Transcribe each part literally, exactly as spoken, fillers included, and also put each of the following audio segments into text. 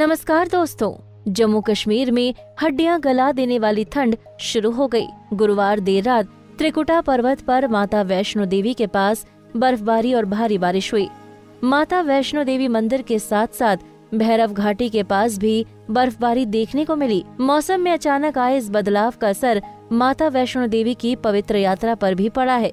नमस्कार दोस्तों, जम्मू कश्मीर में हड्डियां गला देने वाली ठंड शुरू हो गई। गुरुवार देर रात त्रिकुटा पर्वत पर माता वैष्णो देवी के पास बर्फबारी और भारी बारिश हुई। माता वैष्णो देवी मंदिर के साथ साथ भैरव घाटी के पास भी बर्फबारी देखने को मिली। मौसम में अचानक आए इस बदलाव का असर माता वैष्णो देवी की पवित्र यात्रा पर भी पड़ा है।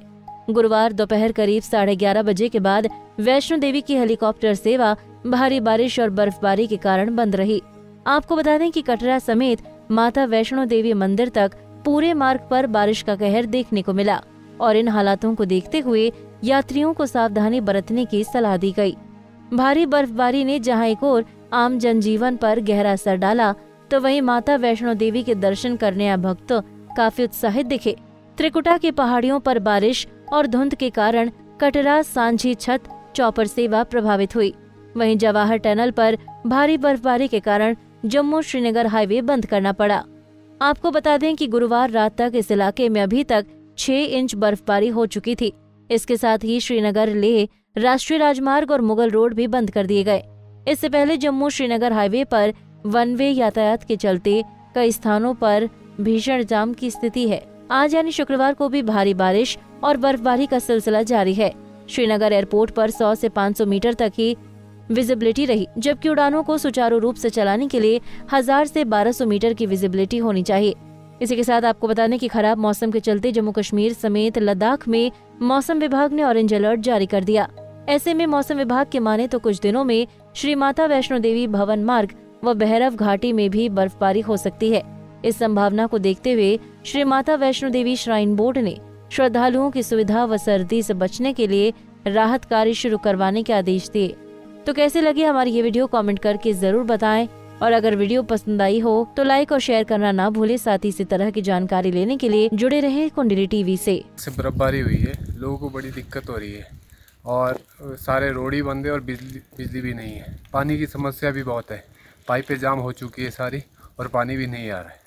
गुरुवार दोपहर करीब साढ़े ग्यारह बजे के बाद वैष्णो देवी की हेलीकॉप्टर सेवा भारी बारिश और बर्फबारी के कारण बंद रही। आपको बता दें कि कटरा समेत माता वैष्णो देवी मंदिर तक पूरे मार्ग पर बारिश का कहर देखने को मिला और इन हालातों को देखते हुए यात्रियों को सावधानी बरतने की सलाह दी गई। भारी बर्फबारी ने जहां एक ओर आम जनजीवन पर गहरा असर डाला, तो वहीं माता वैष्णो देवी के दर्शन करने आए भक्त काफी उत्साहित दिखे। त्रिकुटा की पहाड़ियों पर बारिश और धुंध के कारण कटरा सांझी छत चौपर सेवा प्रभावित हुई। वहीं जवाहर टनल पर भारी बर्फबारी के कारण जम्मू श्रीनगर हाईवे बंद करना पड़ा। आपको बता दें कि गुरुवार रात तक इस इलाके में अभी तक छह इंच बर्फबारी हो चुकी थी। इसके साथ ही श्रीनगर लेह राष्ट्रीय राजमार्ग और मुगल रोड भी बंद कर दिए गए। इससे पहले जम्मू श्रीनगर हाईवे पर वन वे यातायात के चलते कई स्थानों पर भीषण जाम की स्थिति है। आज यानी शुक्रवार को भी भारी बारिश और बर्फबारी का सिलसिला जारी है। श्रीनगर एयरपोर्ट पर सौ से पाँच सौ मीटर तक ही विजिबिलिटी रही, जबकि उड़ानों को सुचारू रूप से चलाने के लिए हजार से बारह सौ मीटर की विजिबिलिटी होनी चाहिए। इसी के साथ आपको बता दें कि खराब मौसम के चलते जम्मू कश्मीर समेत लद्दाख में मौसम विभाग ने ऑरेंज अलर्ट जारी कर दिया। ऐसे में मौसम विभाग के माने तो कुछ दिनों में श्री माता वैष्णो देवी भवन मार्ग व भैरव घाटी में भी बर्फबारी हो सकती है। इस संभावना को देखते हुए श्री माता वैष्णो देवी श्राइन बोर्ड ने श्रद्धालुओं की सुविधा व सर्दी से बचने के लिए राहत कार्य शुरू करवाने के आदेश दिए। तो कैसे लगी हमारी ये वीडियो कमेंट करके जरूर बताएं, और अगर वीडियो पसंद आई हो तो लाइक और शेयर करना ना भूलें। साथ ही इसी तरह की जानकारी लेने के लिए जुड़े रहें कुंडली टीवी से। बर्फबारी हुई है, लोगों को बड़ी दिक्कत हो रही है और सारे रोड ही बंद है और बिजली बिजली भी नहीं है। पानी की समस्या भी बहुत है, पाइपें जाम हो चुकी है सारी और पानी भी नहीं आ रहा है।